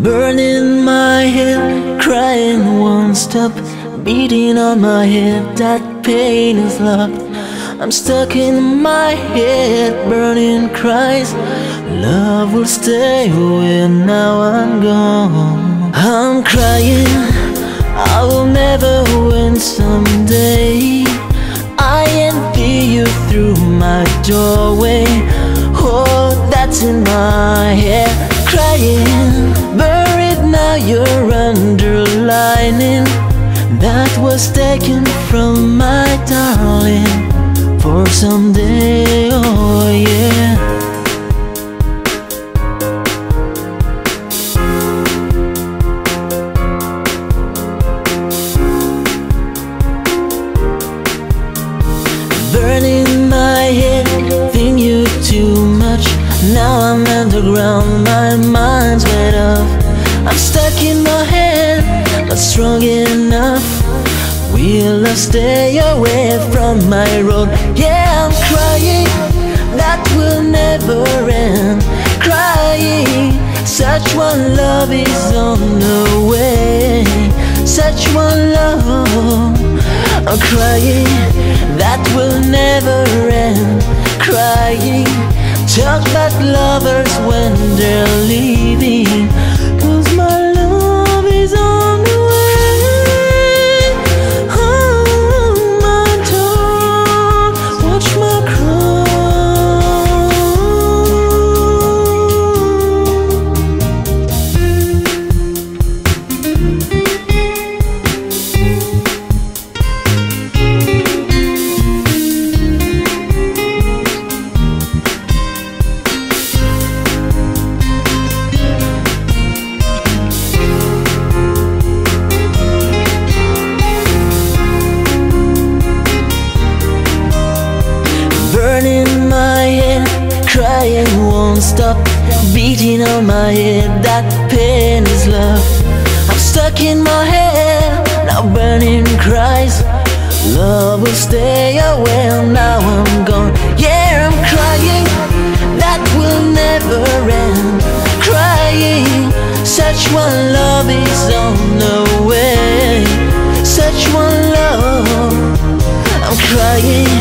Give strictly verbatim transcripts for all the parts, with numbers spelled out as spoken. burning my head, crying won't stop, beating on my head, that pain is locked. I'm stuck in my head, burning cries, love will stay when now I'm gone. I'm crying, I will never win someday. I envy you through my doorway, oh that's in my head. Crying, buried now you're underlining, that was taken from my darling, for someday, oh yeah. Burning my head, think you too much, now I'm underground, my mind's made up. I'm stuck in my head, not strong enough, will I stay away from my road? Yeah, I'm crying, that will never end. Crying, such one love is on the way, such one love. I'm crying, that will never end. Crying, talk about lovers when they're leaving, cause my love is on the way. Oh, my dog, watch my cry. Burning my head, crying won't stop, beating on my head, that pain is love. I'm stuck in my head, now burning cries, love will stay away, now I'm gone. Yeah, I'm crying, that will never end. Crying, such one love is on the way, such one love. I'm crying,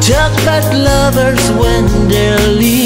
talk about lovers when they're leaving.